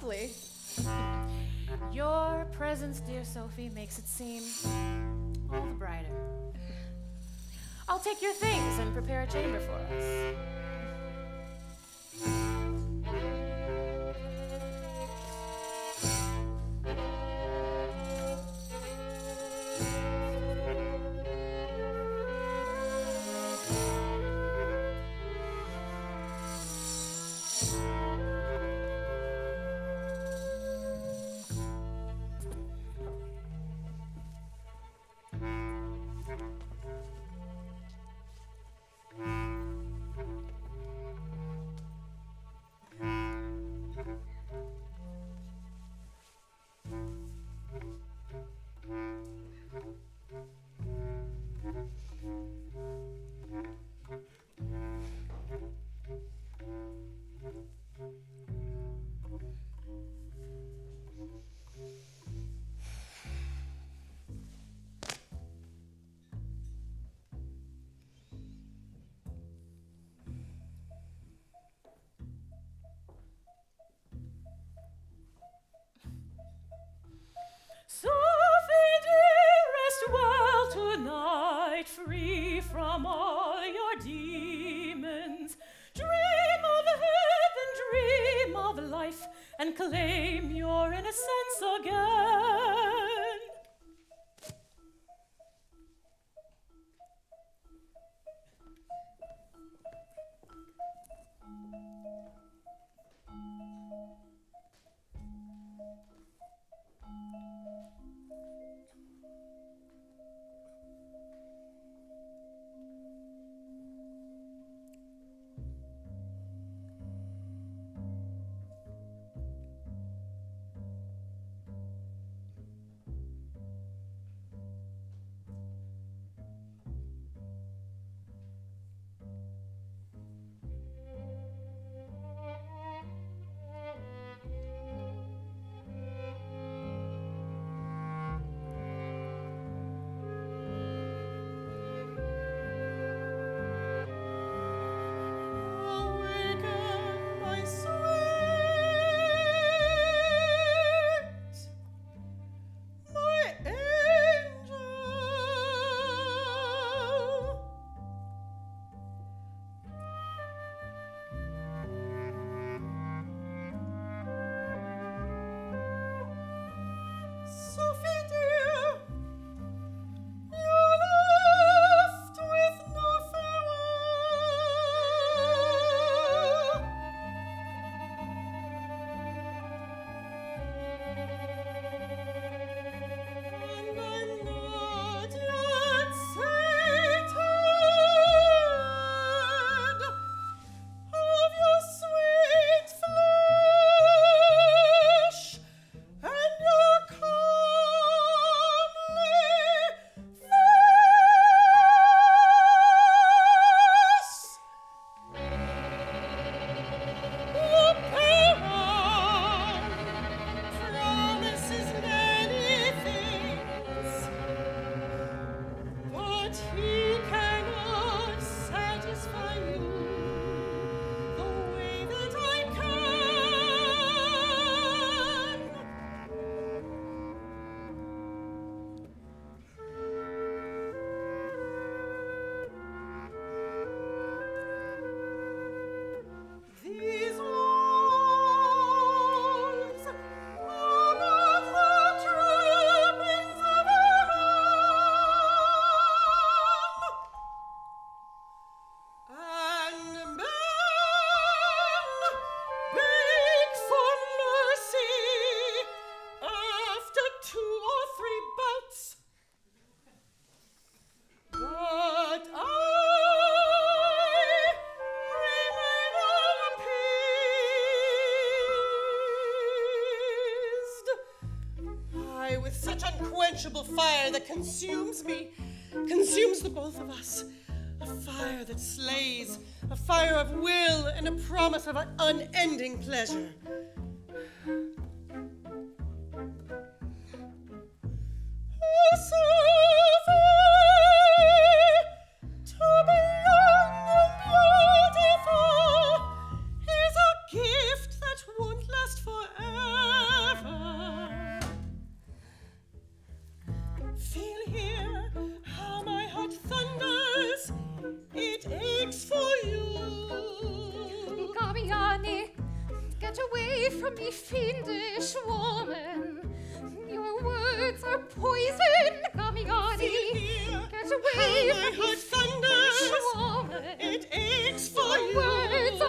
lovely. Your presence, dear Sophie, makes it seem all the brighter. I'll take your things and prepare a chamber for us. And claim your innocence again. Fire that consumes me, consumes the both of us. A fire that slays, a fire of will and a promise of an unending pleasure. To be young and beautiful is a gift that won't last forever. me fiendish woman. Your words are poison, Gamiani. Get away from me, fiendish woman. It aches for your words are poison.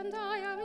And I am